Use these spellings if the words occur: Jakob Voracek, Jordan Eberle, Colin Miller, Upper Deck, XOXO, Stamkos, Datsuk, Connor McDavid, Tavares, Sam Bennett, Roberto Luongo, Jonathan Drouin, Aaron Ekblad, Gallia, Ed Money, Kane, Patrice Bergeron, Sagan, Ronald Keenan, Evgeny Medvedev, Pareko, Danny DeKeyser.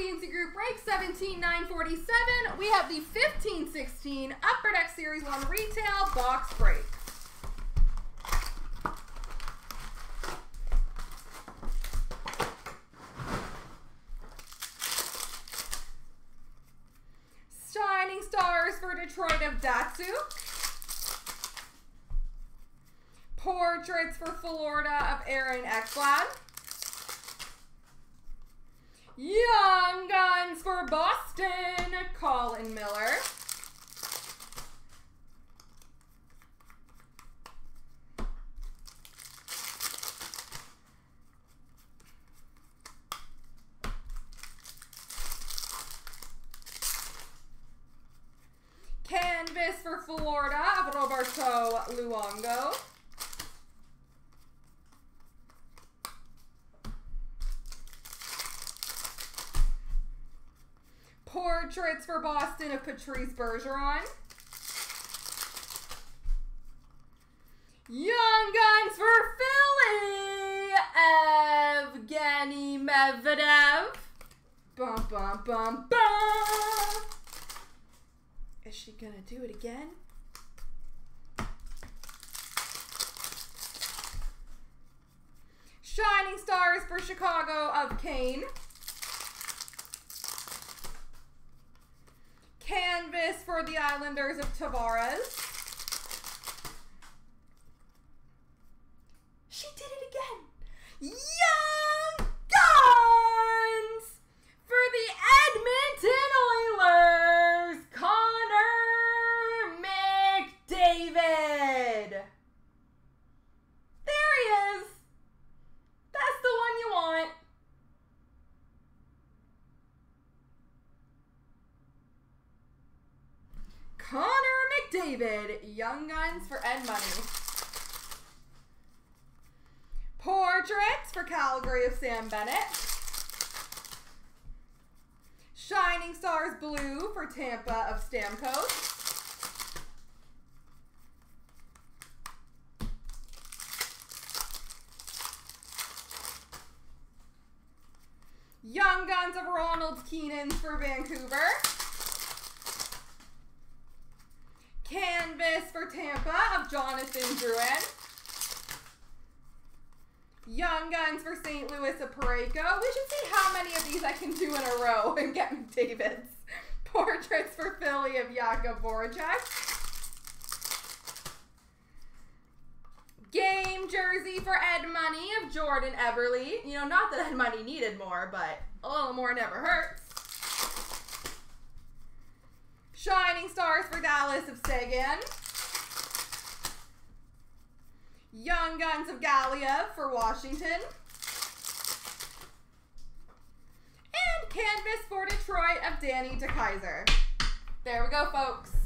Seeds Group Break 17,947. We have the 15-16 Upper Deck Series 1 Retail Box Break. Shining Stars for Detroit of Datsuk. Portraits for Florida of Aaron Ekblad. Young Guns for Boston, Colin Miller. Canvas for Florida of Roberto Luongo. Portraits for Boston of Patrice Bergeron. Young Guns for Philly, Evgeny Medvedev. Bum, bum, bum, bum. Is she gonna do it again? Shining Stars for Chicago of Kane. Canvas for the Islanders of Tavares. She did it again. Young Guns for the Edmonton Oilers, Connor McDavid. There he is. That's the one you want. Connor McDavid, Young Guns for Ed Money. Portraits for Calgary of Sam Bennett. Shining Stars Blue for Tampa of Stamkos. Young Guns of Ronald Keenan for Vancouver. Canvas for Tampa of Jonathan Drouin. Young Guns for St. Louis of Pareko. We should see how many of these I can do in a row and get McDavid's. Portraits for Philly of Jakob Voracek. Game jersey for Ed Money of Jordan Eberle. You know, not that Ed Money needed more, but a little more never hurts. Shining Stars for Dallas of Sagan. Young Guns of Gallia for Washington. And Canvas for Detroit of Danny DeKeyser. There we go, folks.